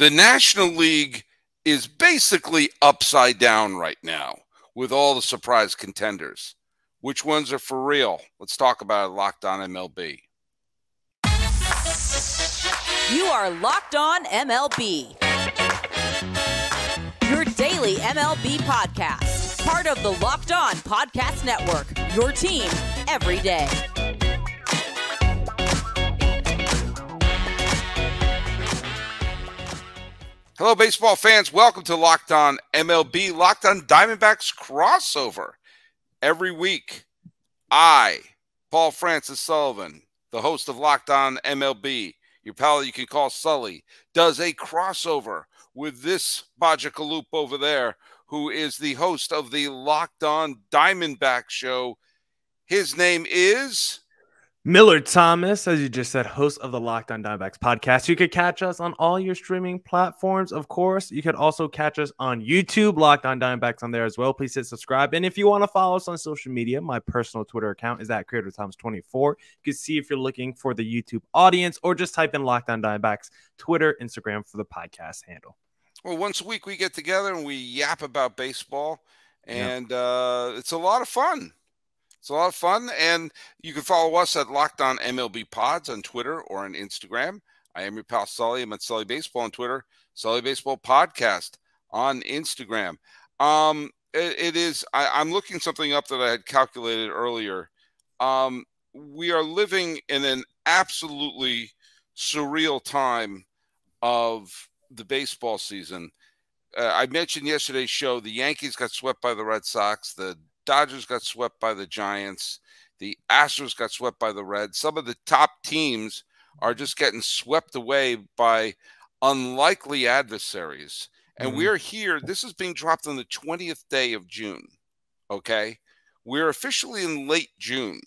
The National League is basically upside down right now with all the surprise contenders. Which ones are for real? Let's talk about it. Locked On MLB. You are Locked On MLB, your daily MLB podcast, part of the Locked On Podcast Network, your team every day. Hello, baseball fans. Welcome to Locked On MLB, Locked On Diamondbacks crossover. Every week, I, Paul Francis Sullivan, the host of Locked On MLB, your pal you can call Sully, does a crossover with this Bajacaloup over there, who is the host of the Locked On Diamondbacks show. His name is Millard Thomas, as you just said, host of the Locked On Diamondbacks podcast. You could catch us on all your streaming platforms, of course. You could also catch us on YouTube, Locked On Diamondbacks on there as well. Please hit subscribe. And if you want to follow us on social media, my personal Twitter account is at CreatorThomas24. You can see if you're looking for the YouTube audience, or just type in Locked On Diamondbacks, Twitter, Instagram for the podcast handle. Well, once a week we get together and we yap about baseball, and it's a lot of fun. It's a lot of fun, and you can follow us at Locked On MLB Pods on Twitter or on Instagram. I am your pal Sully. I'm at Sully Baseball on Twitter, Sully Baseball Podcast on Instagram. I'm looking something up that I had calculated earlier. We are living in an absolutely surreal time of the baseball season. I mentioned yesterday's show, the Yankees got swept by the Red Sox, the Dodgers got swept by the Giants. The Astros got swept by the Reds. Some of the top teams are just getting swept away by unlikely adversaries. And we're here. This is being dropped on the 20th day of June, okay? We're officially in late June.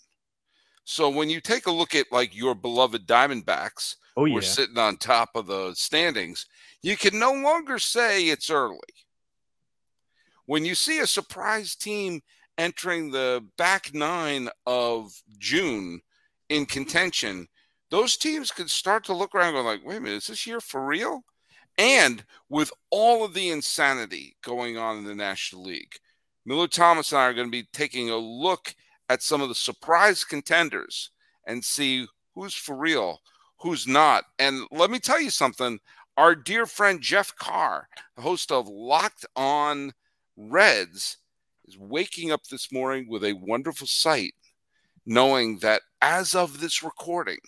So when you take a look at, like, your beloved Diamondbacks, we're sitting on top of the standings, you can no longer say it's early. When you see a surprise team entering the back nine of June in contention, those teams can start to look around and go like, wait a minute, is this year for real? And with all of the insanity going on in the National League, Millard Thomas and I are going to be taking a look at some of the surprise contenders and see who's for real, who's not. And let me tell you something. Our dear friend Jeff Carr, the host of Locked On Reds, is waking up this morning with a wonderful sight, knowing that as of this recording,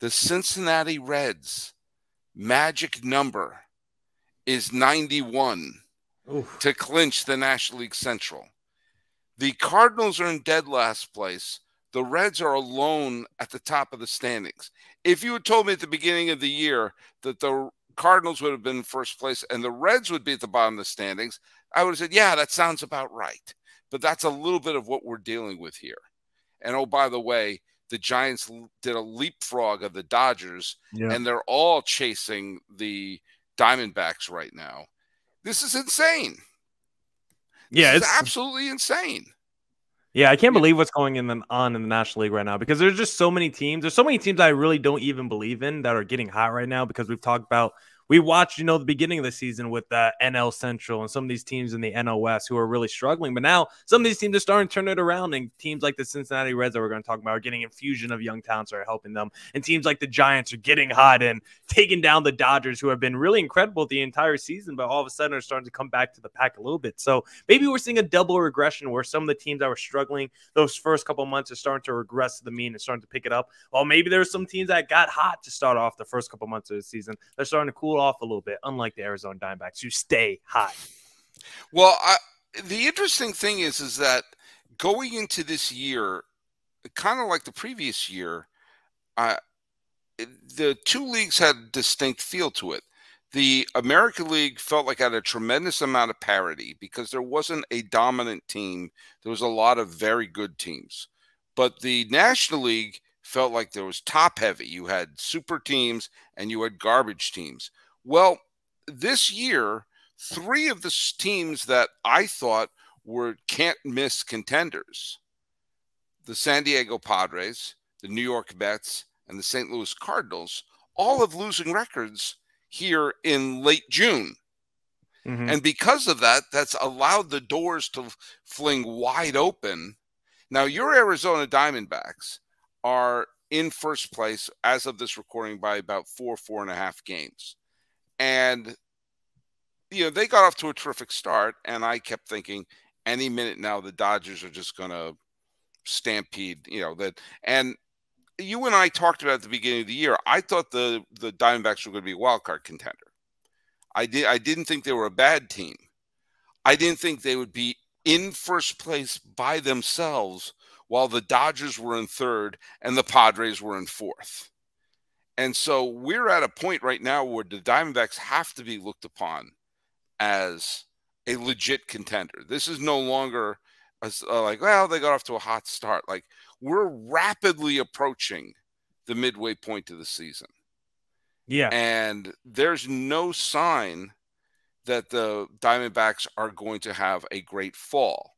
the Cincinnati Reds' magic number is 91 to clinch the National League Central. The Cardinals are in dead last place. The Reds are alone at the top of the standings. If you had told me at the beginning of the year that the Cardinals would have been in first place and the Reds would be at the bottom of the standings, I would have said, yeah, that sounds about right. But that's a little bit of what we're dealing with here. And, oh, by the way, the Giants did a leapfrog of the Dodgers, and they're all chasing the Diamondbacks right now. This is insane. It's absolutely insane. Yeah, I can't believe what's going on in the National League right now, because there's just so many teams. There's so many teams I really don't even believe in that are getting hot right now, because we've talked about, we watched, you know, the beginning of the season with NL Central and some of these teams in the NOS who are really struggling. But now some of these teams are starting to turn it around, and teams like the Cincinnati Reds that we're going to talk about are getting infusion of young talents that are helping them. And teams like the Giants are getting hot and taking down the Dodgers, who have been really incredible the entire season, but all of a sudden are starting to come back to the pack a little bit. So maybe we're seeing a double regression where some of the teams that were struggling those first couple of months are starting to regress to the mean and starting to pick it up. Well, maybe there's some teams that got hot to start off the first couple of months of the season. They're starting to cool off a little bit, unlike the Arizona Diamondbacks, who stay hot. Well, the interesting thing is that going into this year, kind of like the previous year, the two leagues had a distinct feel to it. The American League felt like it had a tremendous amount of parity because there wasn't a dominant team. There was a lot of very good teams. But the National League felt like there was top heavy. You had super teams and you had garbage teams. Well, this year, three of the teams that I thought were can't miss contenders, the San Diego Padres, the New York Mets, and the St. Louis Cardinals, all have losing records, here in late June. Mm-hmm. And because of that, that's allowed the doors to fling wide open. Now, your Arizona Diamondbacks are in first place as of this recording by about four and a half games. And, you know, they got off to a terrific start. And I kept thinking any minute now, the Dodgers are just going to stampede, you know, that. And you and I talked about at the beginning of the year, I thought the Diamondbacks were going to be a wild card contender. I didn't think they were a bad team. I didn't think they would be in first place by themselves while the Dodgers were in third and the Padres were in fourth. And so we're at a point right now where the Diamondbacks have to be looked upon as a legit contender. This is no longer like, well, they got off to a hot start. Like, we're rapidly approaching the midway point of the season. Yeah. And there's no sign that the Diamondbacks are going to have a great fall.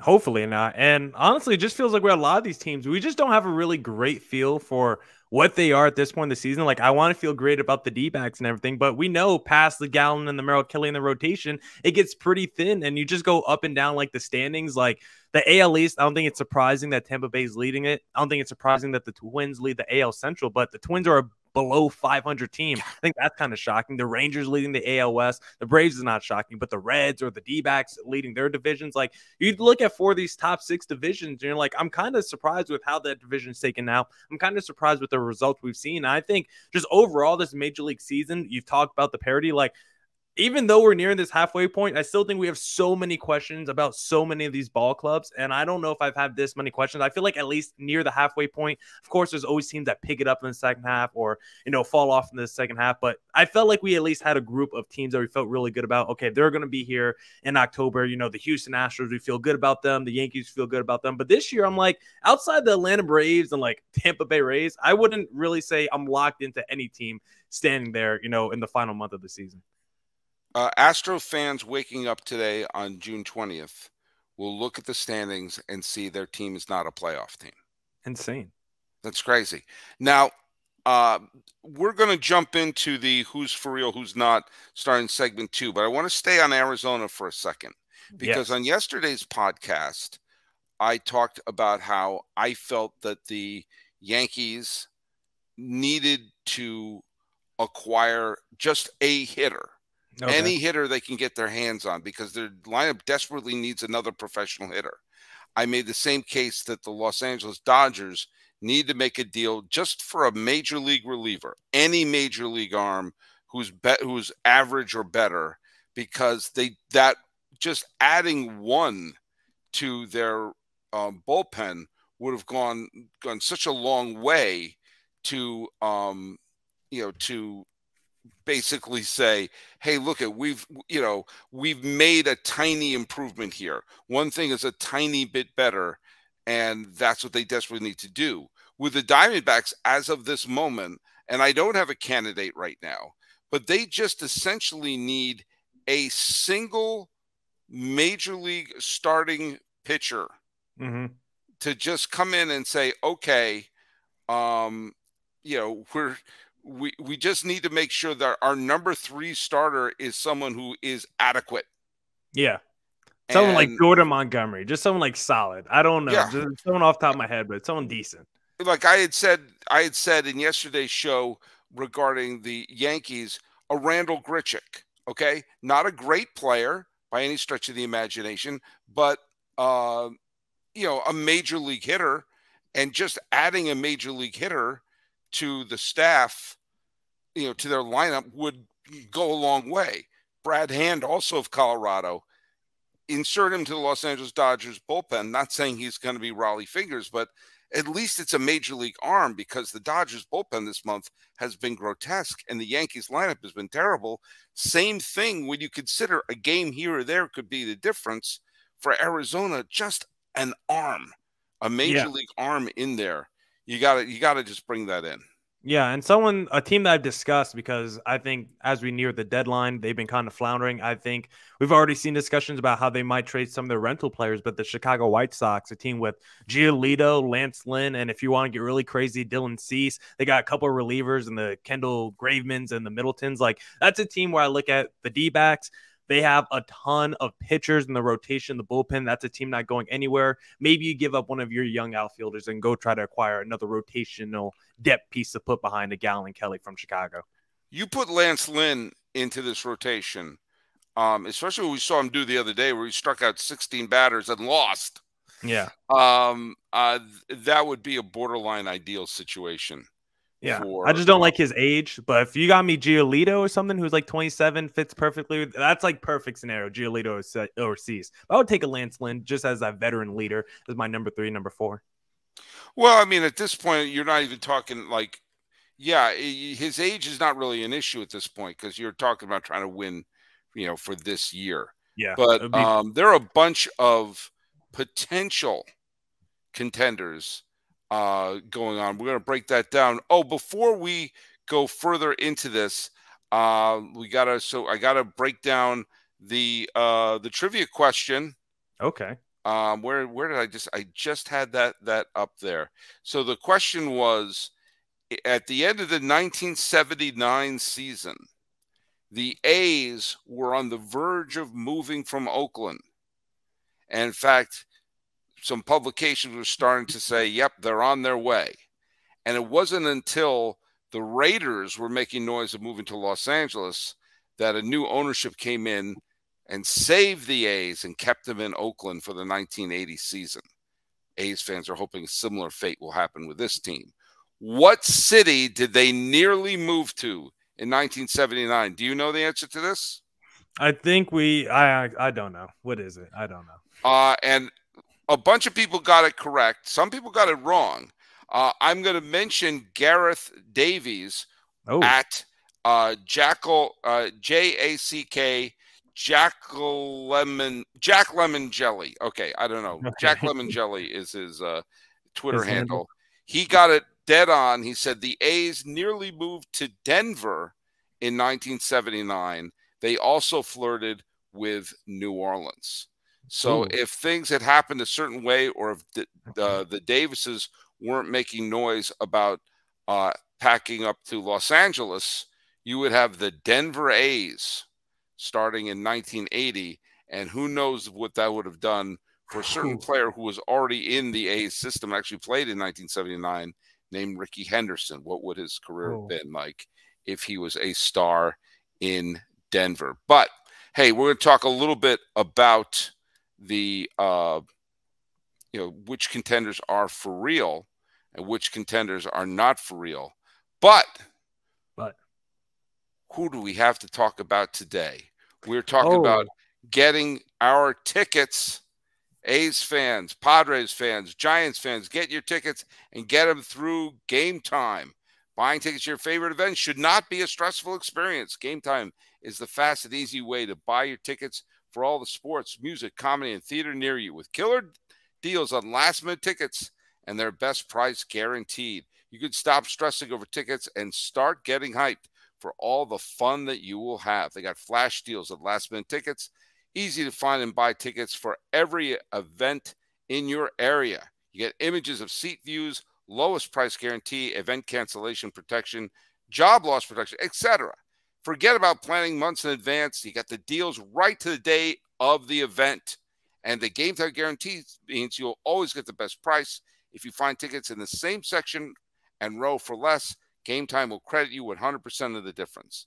Hopefully not. And honestly, it just feels like we're a lot of these teams, we just don't have a really great feel for what they are at this point in the season. Like, I want to feel great about the D-backs and everything, but we know past the Gallen and the Merrill Kelly and the rotation, it gets pretty thin, and you just go up and down like the standings. Like, the AL East, I don't think it's surprising that Tampa Bay's leading it. I don't think it's surprising that the Twins lead the AL Central, but the Twins are a below 500 team. I think that's kind of shocking. The Rangers leading the AL West. The Braves is not shocking, but the Reds or the D-backs leading their divisions. Like, you look at four of these top six divisions, and you're like, I'm kind of surprised with how that division's taken out. I'm kind of surprised with the results we've seen. And I think just overall this Major League season, you've talked about the parity, like, even though we're nearing this halfway point, I still think we have so many questions about so many of these ball clubs, and I don't know if I've had this many questions. I feel like at least near the halfway point, of course, there's always teams that pick it up in the second half or, you know, fall off in the second half, but I felt like we at least had a group of teams that we felt really good about. Okay, they're going to be here in October. You know, the Houston Astros, we feel good about them. The Yankees feel good about them. But this year, I'm like, outside the Atlanta Braves and, like, Tampa Bay Rays, I wouldn't really say I'm locked into any team standing there, you know, in the final month of the season. Astro fans waking up today on June 20th will look at the standings and see their team is not a playoff team. Insane. That's crazy. Now, we're going to jump into the who's for real, who's not starting segment two, but I want to stay on Arizona for a second because on yesterday's podcast, I talked about how I felt that the Yankees needed to acquire just a hitter. Okay. Any hitter they can get their hands on because their lineup desperately needs another professional hitter. I made the same case that the Los Angeles Dodgers need to make a deal just for a major league reliever, any major league arm who's average or better, because that just adding one to their bullpen would have gone such a long way to to basically say, hey, look at, we've made a tiny improvement here. One thing is a tiny bit better, and that's what they desperately need to do. With the Diamondbacks, as of this moment, and I don't have a candidate right now, but they just essentially need a single major league starting pitcher to just come in and say, okay, we just need to make sure that our number three starter is someone who is adequate. Yeah. Someone like Jordan Montgomery, just someone like solid. I don't know. Yeah. Just someone off the top of my head, but someone decent. Like I had said in yesterday's show regarding the Yankees, a Randall Grichik. Okay. Not a great player by any stretch of the imagination, but a major league hitter, and just adding a major league hitter to the staff, to their lineup would go a long way. Brad Hand, also of Colorado, insert him to the Los Angeles Dodgers bullpen. Not saying he's going to be Raleigh Fingers, but at least it's a major league arm, because the Dodgers bullpen this month has been grotesque and the Yankees lineup has been terrible. Same thing when you consider a game here or there could be the difference. For Arizona, just an arm, a major league arm in there. You gotta just bring that in. Yeah, and a team that I've discussed, because I think as we near the deadline, they've been kind of floundering. I think we've already seen discussions about how they might trade some of their rental players, but the Chicago White Sox, a team with Giolito, Lance Lynn, and if you want to get really crazy, Dylan Cease. They got a couple of relievers and the Kendall Gravemans and the Middletons. Like, that's a team where I look at the D-backs. They have a ton of pitchers in the rotation, the bullpen. That's a team not going anywhere. Maybe you give up one of your young outfielders and go try to acquire another rotational depth piece to put behind a Gallen Kelly from Chicago. You put Lance Lynn into this rotation, especially what we saw him do the other day where he struck out 16 batters and lost. Yeah. That would be a borderline ideal situation. Yeah, I just don't like his age, but if you got me Giolito or something who's like 27, fits perfectly, that's like perfect scenario, Giolito or Cease. I would take a Lance Lynn just as a veteran leader as my #3, #4. Well, I mean, at this point, you're not even talking like, yeah, his age is not really an issue at this point because you're talking about trying to win, you know, for this year. Yeah, but there are a bunch of potential contenders going on. We're going to break that down. Oh, before we go further into this, I gotta break down the trivia question. Okay. Where did I just had that up there. So the question was, at the end of the 1979 season, the A's were on the verge of moving from Oakland. And in fact, some publications were starting to say, yep, they're on their way. And it wasn't until the Raiders were making noise of moving to Los Angeles that a new ownership came in and saved the A's and kept them in Oakland for the 1980 season. A's fans are hoping a similar fate will happen with this team. What city did they nearly move to in 1979? Do you know the answer to this? I don't know. What is it? I don't know. A bunch of people got it correct. Some people got it wrong. I'm going to mention Gareth Davies at Jackal, J-A-C-K, Jack Lemon Jelly. Okay, I don't know. Jack Lemon Jelly is his Twitter handle. He got it dead on. He said the A's nearly moved to Denver in 1979. They also flirted with New Orleans. So if things had happened a certain way, or if the Davises weren't making noise about packing up to Los Angeles, you would have the Denver A's starting in 1980. And who knows what that would have done for a certain player who was already in the A's system, actually played in 1979, named Rickey Henderson. What would his career have been like if he was a star in Denver? But, hey, we're going to talk a little bit about the which contenders are for real and which contenders are not for real, but who do we have to talk about today? We're talking about getting our tickets. A's fans, Padres fans, Giants fans, get your tickets and get them through Game Time. Buying tickets to your favorite events should not be a stressful experience. Game Time is the fast and easy way to buy your tickets for all the sports, music, comedy, and theater near you, with killer deals on last-minute tickets and their best price guaranteed. You can stop stressing over tickets and start getting hyped for all the fun that you will have. They got flash deals on last-minute tickets, easy to find and buy tickets for every event in your area. You get images of seat views, lowest price guarantee, event cancellation protection, job loss protection, etc. Forget about planning months in advance. You got the deals right to the day of the event. And the Game Time guarantee means you'll always get the best price. If you find tickets in the same section and row for less, Game Time will credit you 100% of the difference.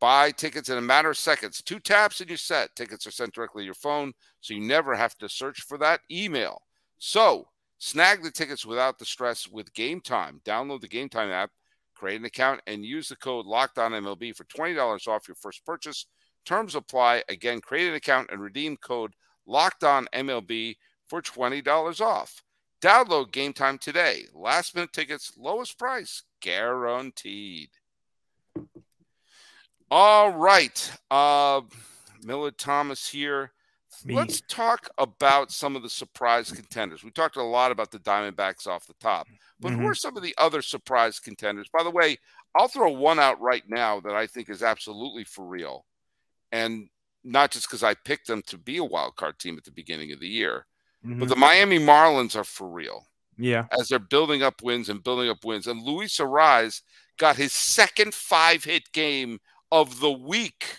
Buy tickets in a matter of seconds. 2 taps and you're set. Tickets are sent directly to your phone, so you never have to search for that email. So snag the tickets without the stress with Game Time. Download the Game Time app, create an account, and use the code LOCKEDONMLB for $20 off your first purchase. Terms apply. Again, create an account and redeem code LOCKEDONMLB for $20 off. Download Game Time today. Last-minute tickets, lowest price, guaranteed. All right. Millard Thomas here. Let's talk about some of the surprise contenders. We talked a lot about the Diamondbacks off the top, but who are some of the other surprise contenders? By the way, I'll throw one out right now that I think is absolutely for real, and not just because I picked them to be a wild card team at the beginning of the year, but the Miami Marlins are for real. Yeah, as they're building up wins and building up wins. And Luis Arráez got his second 5-hit game of the week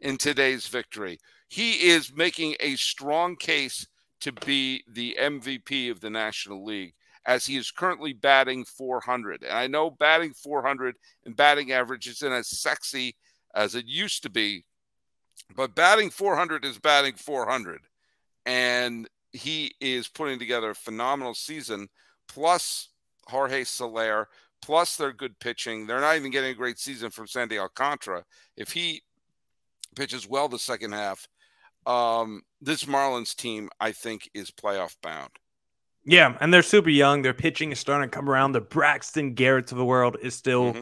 in today's victory. He is making a strong case to be the MVP of the National League, as he is currently batting .400. And I know batting .400 and batting average isn't as sexy as it used to be, but batting .400 is batting .400. And he is putting together a phenomenal season, plus Jorge Soler, plus their good pitching. They're not even getting a great season from Sandy Alcantara. If he pitches well the second half, this Marlins team, I think, is playoff bound. Yeah, and they're super young. Their pitching is starting to come around. The Braxton Garrett of the world is still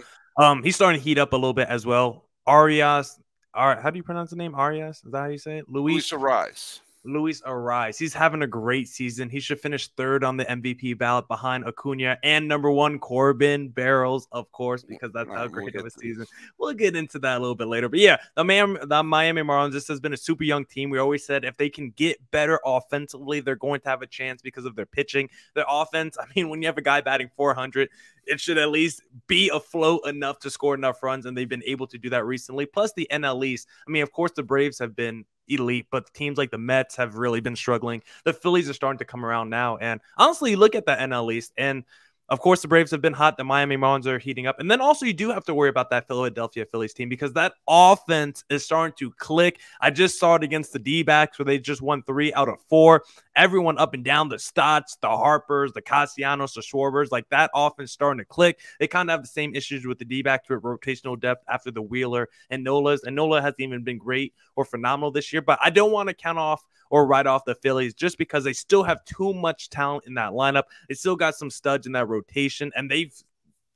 he's starting to heat up a little bit as well. Arias, how do you pronounce the name? Arias? Is that how you say it? Luis Arráez. Luis Arráez. He's having a great season. He should finish third on the MVP ballot behind Acuna and #1 Corbin Barrels, of course, because that's how great of a season. We'll get into that a little bit later. But yeah, the Miami Marlins just has been a super young team. We always said if they can get better offensively, they're going to have a chance because of their pitching. Their offense, I mean, when you have a guy batting .400, it should at least be afloat enough to score enough runs, and they've been able to do that recently. Plus the NL East. I mean, of course, the Braves have been elite, but teams like the Mets have really been struggling. The Phillies are starting to come around now, and honestly, you look at the NL East, and of course, the Braves have been hot. The Miami Marlins are heating up. And then also you do have to worry about that Philadelphia Phillies team because that offense is starting to click. I just saw it against the D-backs where they just won 3 out of 4. Everyone up and down, the Stotts, the Harpers, the Castellanos, the Schwarbers, like that offense starting to click. They kind of have the same issues with the D-backs with rotational depth after the Wheeler and Nola's. And Nola hasn't even been great or phenomenal this year, but I don't want to count off or write off the Phillies just because they still have too much talent in that lineup. They still got some studs in that rotation, and they've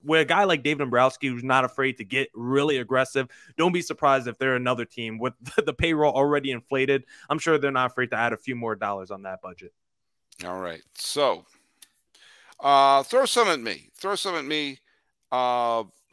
with a guy like David Dombrowski, who's not afraid to get really aggressive. Don't be surprised if they're another team with the payroll already inflated. I'm sure they're not afraid to add a few more dollars on that budget. All right, so throw some at me. Throw some at me.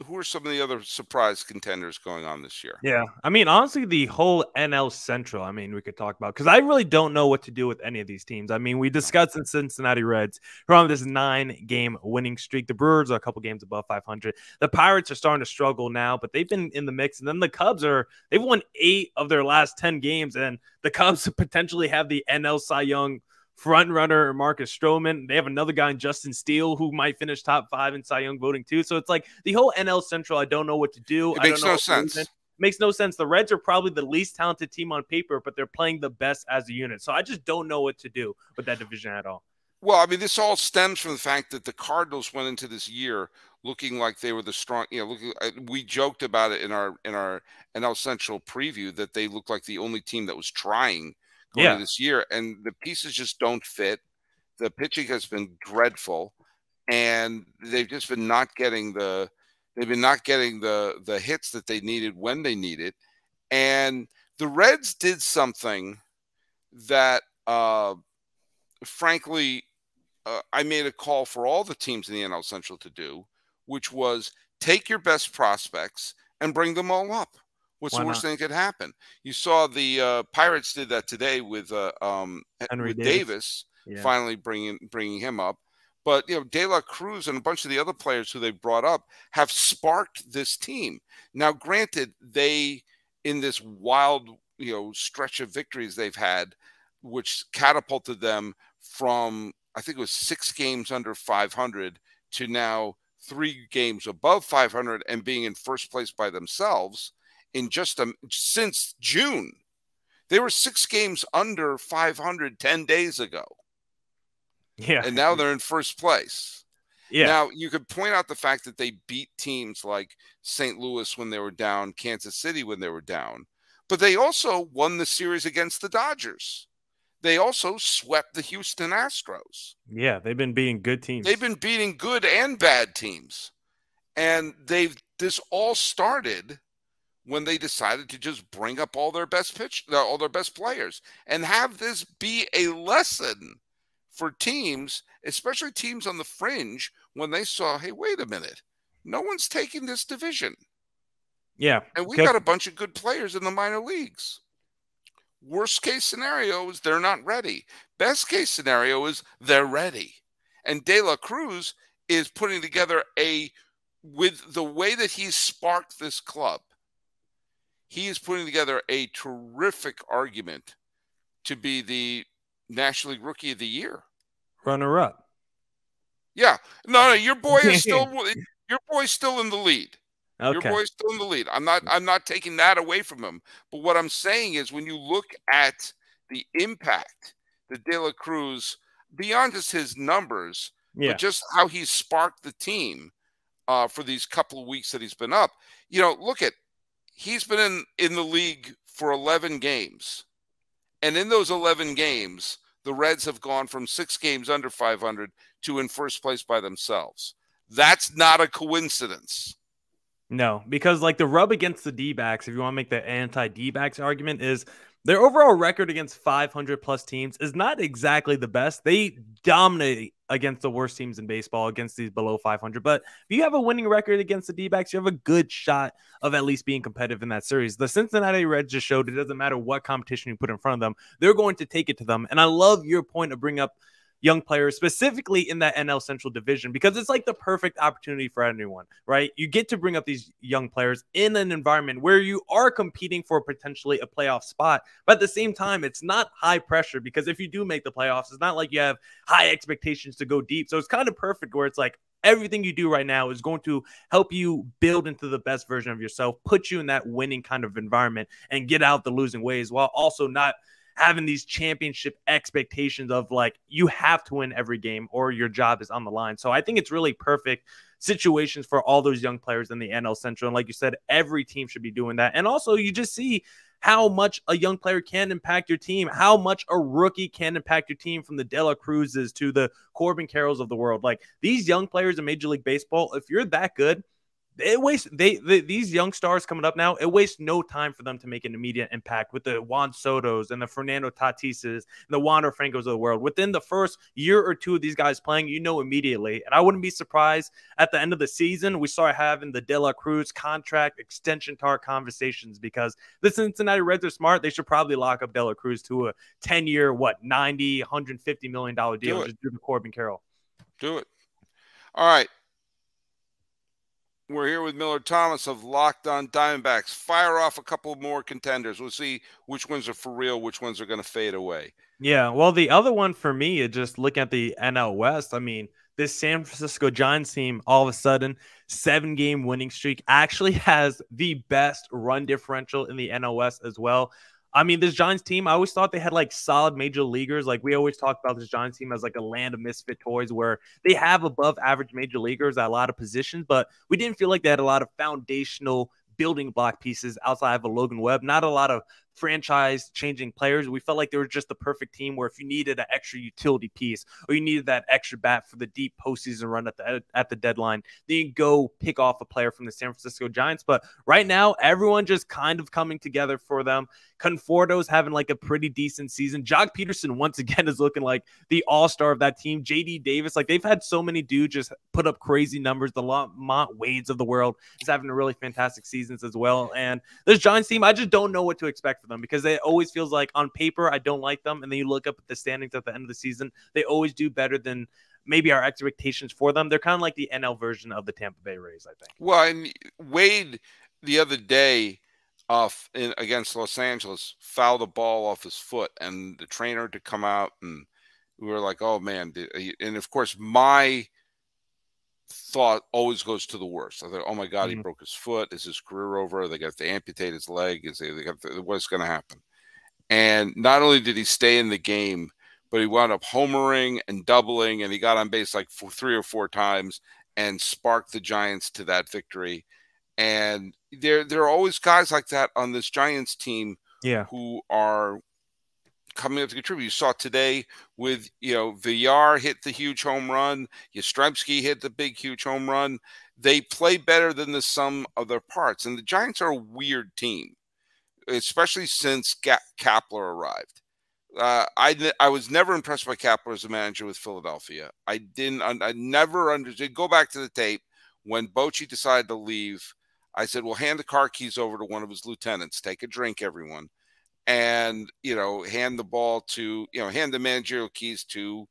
Who are some of the other surprise contenders going on this year? Yeah, I mean, honestly, the whole NL Central, I mean, we could talk about because I really don't know what to do with any of these teams. I mean, we discussed the Cincinnati Reds, who are on this 9-game winning streak. The Brewers are a couple games above .500. The Pirates are starting to struggle now, but they've been in the mix. And then the Cubs are – they've won 8 of their last 10 games, and the Cubs potentially have the NL Cy Young front runner Marcus Stroman. They have another guy in Justin Steele who might finish top 5 in Cy Young voting too. So it's like the whole NL Central, I don't know what to do. It makes no sense. It makes no sense. The Reds are probably the least talented team on paper, but they're playing the best as a unit. So I just don't know what to do with that division at all. Well, I mean, this all stems from the fact that the Cardinals went into this year looking like they were the strong, you know, looking, we joked about it in our NL Central preview that they looked like the only team that was trying going this year, and the pieces just don't fit. The pitching has been dreadful, and they've just been not getting the the hits that they needed when they needed. And the Reds did something that, frankly, I made a call for all the teams in the NL Central to do, which was take your best prospects and bring them all up. What's the worst thing that could happen? You saw the Pirates did that today with Henry Davis finally bringing him up. But, you know, De La Cruz and a bunch of the other players who they brought up have sparked this team. Now, granted, they, in this wild, you know, stretch of victories they've had, which catapulted them from, I think it was 6 games under .500 to now 3 games above .500 and being in first place by themselves. In just since June, they were 6 games under .500 10 days ago. Yeah, and now they're in first place. Yeah. Now you could point out the fact that they beat teams like St. Louis when they were down, Kansas City when they were down, but they also won the series against the Dodgers. They also swept the Houston Astros. Yeah, they've been beating good teams. They've been beating good and bad teams, and they've this all started when they decided to just bring up all their best players and have this be a lesson for teams, especially teams on the fringe, when they saw, hey, wait a minute, no one's taking this division. Yeah. And we got a bunch of good players in the minor leagues. Worst case scenario is they're not ready. Best case scenario is they're ready. And De La Cruz is putting together with the way that he's sparked this club, he is putting together a terrific argument to be the National League Rookie of the Year. Runner up. Yeah. No, your boy is still in the lead. Okay. Your boy's still in the lead. I'm not taking that away from him. But what I'm saying is, when you look at the impact that De La Cruz, beyond just his numbers, but just how he's sparked the team for these couple of weeks that he's been up, you know, look at, he's been in the league for 11 games. And in those 11 games, the Reds have gone from 6 games under 500 to in first place by themselves. That's not a coincidence. No, because like the rub against the D-backs, if you want to make the anti-D-backs argument, is their overall record against 500-plus teams is not exactly the best. They dominate against the worst teams in baseball, against these below 500. But if you have a winning record against the D-backs, you have a good shot of at least being competitive in that series. The Cincinnati Reds just showed it doesn't matter what competition you put in front of them, they're going to take it to them. And I love your point of bringing up young players, specifically in that NL Central division, because it's like the perfect opportunity for anyone, right? You get to bring up these young players in an environment where you are competing for potentially a playoff spot. But at the same time, it's not high pressure, because if you do make the playoffs, it's not like you have high expectations to go deep. So it's kind of perfect where it's like everything you do right now is going to help you build into the best version of yourself, put you in that winning kind of environment and get out the losing ways, while also not having these championship expectations of like, you have to win every game or your job is on the line. So I think it's really perfect situations for all those young players in the NL Central. And like you said, every team should be doing that. And also you just see how much a young player can impact your team, how much a rookie can impact your team, from the De La Cruzes to the Corbin Carrolls of the world. Like these young players in Major League Baseball, if you're that good, these young stars coming up now, it wastes no time for them to make an immediate impact with the Juan Sotos and the Fernando Tatises and the Wander Francos of the world. Within the first year or two of these guys playing, you know immediately. And I wouldn't be surprised at the end of the season, we start having the De La Cruz contract extension talk conversations, because the Cincinnati Reds are smart. They should probably lock up De La Cruz to a 10-year, $90, $150 million deal. Do it. Just do the Corbin Carroll. Do it. All right. We're here with Millard Thomas of Locked On Diamondbacks. Fire off a couple more contenders. We'll see which ones are for real, which ones are going to fade away. Yeah, well, the other one for me is just looking at the NL West. I mean, this San Francisco Giants team, all of a sudden, 7-game winning streak, actually has the best run differential in the NL West as well. I mean, this Giants team, I always thought they had like solid major leaguers. Like we always talk about this Giants team as like a land of misfit toys, where they have above average major leaguers at a lot of positions, but we didn't feel like they had a lot of foundational building block pieces outside of a Logan Webb, not a lot of franchise changing players. We felt like they were just the perfect team where if you needed an extra utility piece or you needed that extra bat for the deep postseason run at the deadline, then you go pick off a player from the San Francisco Giants. But right now, everyone just kind of coming together for them. Conforto's having like a pretty decent season. Jock Peterson once again is looking like the all-star of that team. JD Davis, like they've had so many dudes just put up crazy numbers. The Lamont Wades of the world is having a really fantastic seasons as well. And this Giants team, I just don't know what to expect for them, because it always feels like on paper I don't like them, and then you look up at the standings at the end of the season, they always do better than maybe our expectations for them. They're kind of like the NL version of the Tampa Bay Rays, I think. Well, and Wade the other day against Los Angeles fouled the ball off his foot, and the trainer had to come out, and we were like, oh man. And of course my thought always goes to the worst. I thought, oh my God, he broke his foot. Is his career over? They got to amputate his leg. What's going to happen? And not only did he stay in the game, but he wound up homering and doubling, and he got on base like 3 or 4 times and sparked the Giants to that victory. And there are always guys like that on this Giants team who are coming up to contribute. You saw today with, Villar hit the huge home run. Yastrzemski hit the big, huge home run. they play better than the sum of their parts. And the Giants are a weird team, especially since Kapler arrived. I was never impressed by Kapler as a manager with Philadelphia. I never understood. Go back to the tape when Bochy decided to leave. I said, well, hand the car keys over to one of his lieutenants. Take a drink, everyone. And, you know, hand the ball to, you know, hand the managerial keys to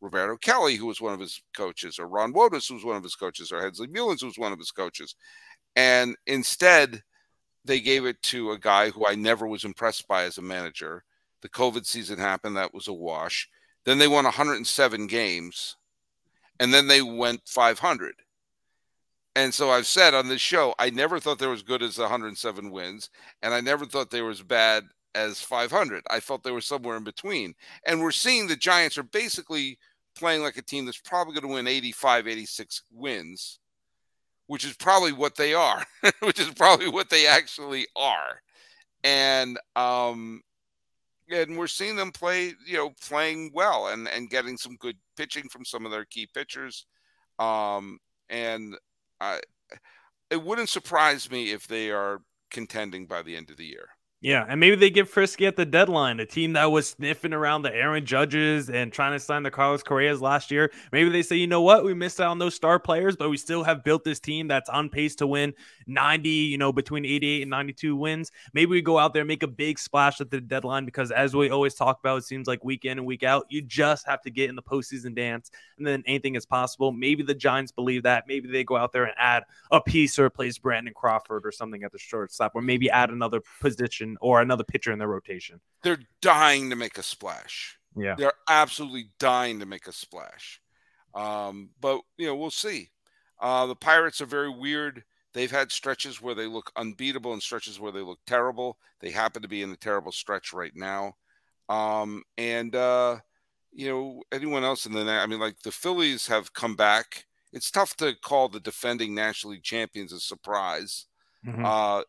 Roberto Kelly, who was one of his coaches, or Ron Wotus, who was one of his coaches, or Hensley Mullins, who was one of his coaches. And instead, they gave it to a guy who I never was impressed by as a manager. The COVID season happened. That was a wash. Then they won 107 games, and then they went 500. And so I've said on this show, I never thought they were as good as 107 wins, and I never thought they were as bad as 500. I felt they were somewhere in between. And we're seeing the Giants are basically playing like a team that's probably going to win 85, 86 wins, which is probably what they are, which is probably what they actually are. And we're seeing them play, you know, playing well and getting some good pitching from some of their key pitchers. It wouldn't surprise me if they are contending by the end of the year. Yeah, and maybe they get frisky at the deadline. A team that was sniffing around the Aaron Judges and trying to sign the Carlos Correas last year. Maybe they say, you know what, we missed out on those star players, but we still have built this team that's on pace to win 90, you know, between 88 and 92 wins. Maybe we go out there and make a big splash at the deadline because, as we always talk about, it seems like week in and week out, you just have to get in the postseason dance, and then anything is possible. Maybe the Giants believe that. Maybe they go out there and add a piece or replace Brandon Crawford or something at the shortstop, or maybe add another position or another pitcher in their rotation. They're dying to make a splash. Yeah, they're absolutely dying to make a splash. But, you know, we'll see. The Pirates are very weird. They've had stretches where they look unbeatable and stretches where they look terrible. They happen to be in a terrible stretch right now. You know, anyone else in the, I mean, like the Phillies have come back. It's tough to call the defending National League champions a surprise. Mm-hmm.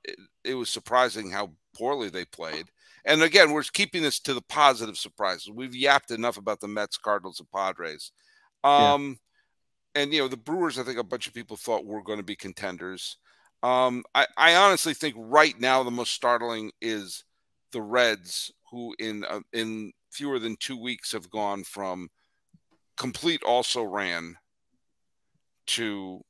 It was surprising how poorly they played. And again, we're keeping this to the positive surprises. We've yapped enough about the Mets, Cardinals, and Padres. And, you know, the Brewers, I think a bunch of people thought were going to be contenders. I honestly think right now the most startling is the Reds, who in fewer than 2 weeks have gone from complete also-ran to,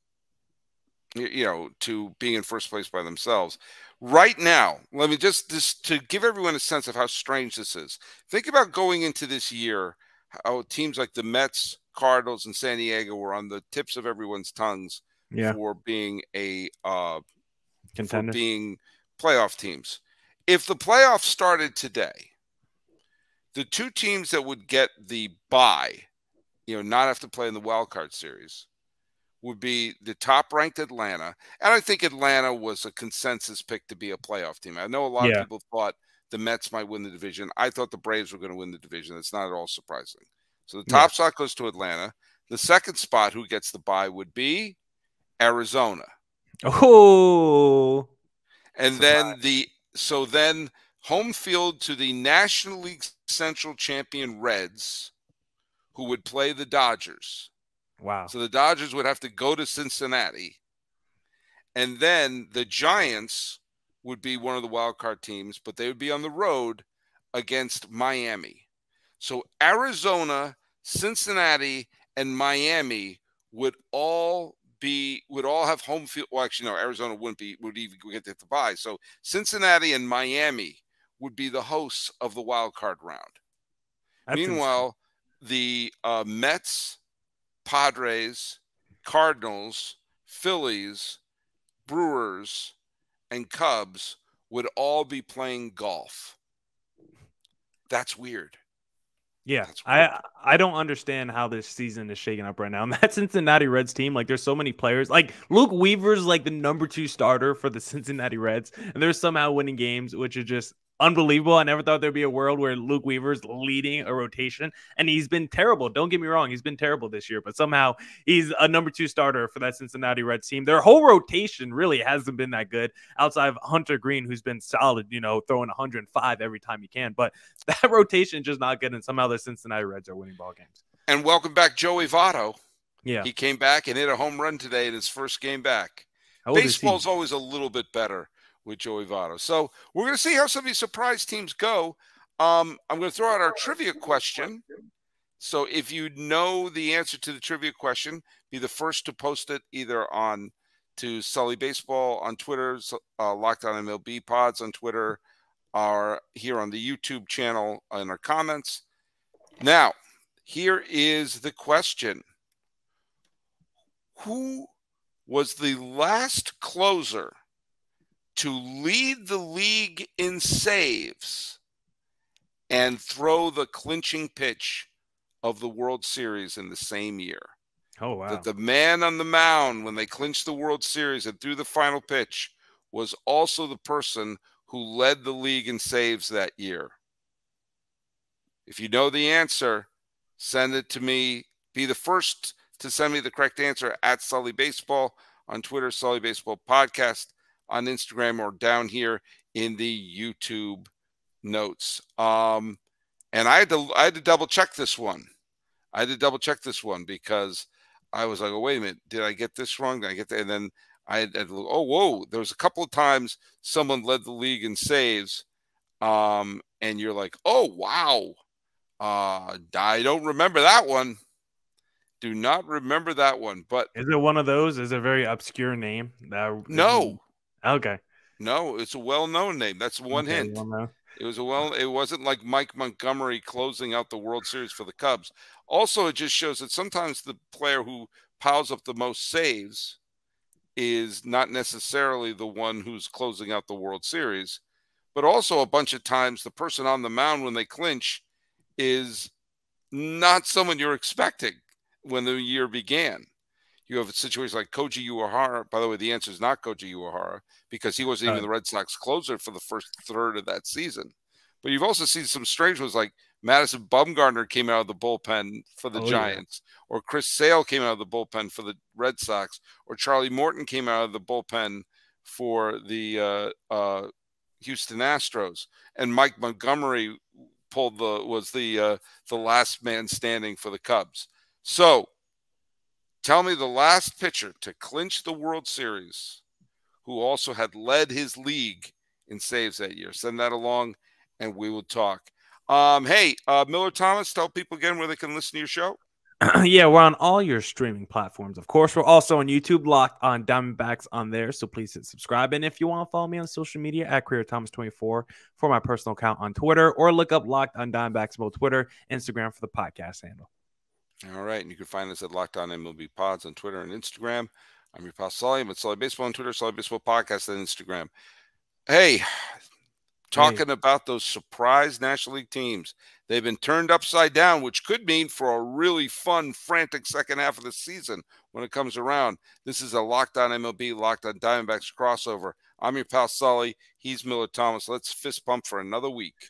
you know, to being in first place by themselves. Right now, let me just to give everyone a sense of how strange this is. Think about going into this year, how teams like the Mets, Cardinals, and San Diego were on the tips of everyone's tongues for being a contender, for being playoff teams. If the playoffs started today, the two teams that would get the bye, you know, not have to play in the wild card series, would be the top-ranked Atlanta. And I think Atlanta was a consensus pick to be a playoff team. I know a lot of people thought the Mets might win the division. I thought the Braves were going to win the division. That's not at all surprising. So the top spot goes to Atlanta. The second spot, who gets the bye, would be Arizona. Oh. And then home field to the National League Central champion Reds, who would play the Dodgers. Wow. So the Dodgers would have to go to Cincinnati, and then the Giants would be one of the wild card teams, but they would be on the road against Miami. So Arizona, Cincinnati, and Miami would all have home field. Well, actually, no, Arizona would even get the bye. So Cincinnati and Miami would be the hosts of the wild card round. That's meanwhile, the Mets, Padres, Cardinals, Phillies, Brewers, and Cubs would all be playing golf. That's weird. Yeah, I don't understand how this season is shaking up right now. And that Cincinnati Reds team, like, there's so many players. Like, Luke Weaver's, like, the #2 starter for the Cincinnati Reds, and they're somehow winning games, which is just unbelievable. I never thought there'd be a world where Luke Weaver's leading a rotation, and he's been terrible. Don't get me wrong. He's been terrible this year, but somehow he's a #2 starter for that Cincinnati Reds team. Their whole rotation really hasn't been that good outside of Hunter Green, who's been solid, you know, throwing 105 every time he can, but that rotation just not good. And somehow the Cincinnati Reds are winning ball games. And welcome back, Joey Votto. Yeah. He came back and hit a home run today in his first game back. Baseball's always a little bit better with Joey Votto. So we're going to see how some of these surprise teams go. I'm going to throw out our trivia question. So if you know the answer to the trivia question, be the first to post it either on to Sully Baseball on Twitter, Locked On MLB Pods on Twitter, or here on the YouTube channel in our comments. Now, here is the question. Who was the last closer to lead the league in saves and throw the clinching pitch of the World Series in the same year? Oh, wow. That the man on the mound when they clinched the World Series and threw the final pitch was also the person who led the league in saves that year. If you know the answer, send it to me. Be the first to send me the correct answer at Sully Baseball on Twitter, Sully Baseball Podcast on Instagram, or down here in the YouTube notes. And I had to double check this one. I had to double check this one because I was like, oh, wait a minute. Did I get this wrong? Did I get that? And then I had to look, oh, whoa. There was a couple of times someone led the league in saves. And you're like, oh, wow. I don't remember that one. Do not remember that one. But is it one of those? Is it a very obscure name? No. Okay. No, it's a well-known name. That's one hint. Well-known. It wasn't like Mike Montgomery closing out the World Series for the Cubs. Also, it just shows that sometimes the player who piles up the most saves is not necessarily the one who's closing out the World Series, but also a bunch of times the person on the mound when they clinch is not someone you're expecting when the year began. You have situations like Koji Uehara. By the way, the answer is not Koji Uehara because he wasn't even the Red Sox closer for the first third of that season. But you've also seen some strange ones like Madison Bumgarner came out of the bullpen for the Giants, or Chris Sale came out of the bullpen for the Red Sox, or Charlie Morton came out of the bullpen for the Houston Astros, and Mike Montgomery was the last man standing for the Cubs. So tell me the last pitcher to clinch the World Series who also had led his league in saves that year. Send that along, and we will talk. Millard Thomas, tell people again where they can listen to your show. Yeah, we're on all your streaming platforms, of course. We're also on YouTube, Locked On Diamondbacks on there, so please hit subscribe. And if you want to follow me on social media, at CreatorThomas24 for my personal account on Twitter, or look up Locked On Diamondbacks on Twitter, Instagram for the podcast handle. All right, and you can find us at Locked On MLB Pods on Twitter and Instagram. I'm your pal Sully. I'm at Sully Baseball on Twitter, Sully Baseball Podcast on Instagram. Hey, talking about those surprise National League teams, they've been turned upside down, which could mean for a really fun, frantic second half of the season when it comes around. This is a Locked On MLB, Locked On Diamondbacks crossover. I'm your pal Sully. He's Millard Thomas. Let's fist pump for another week.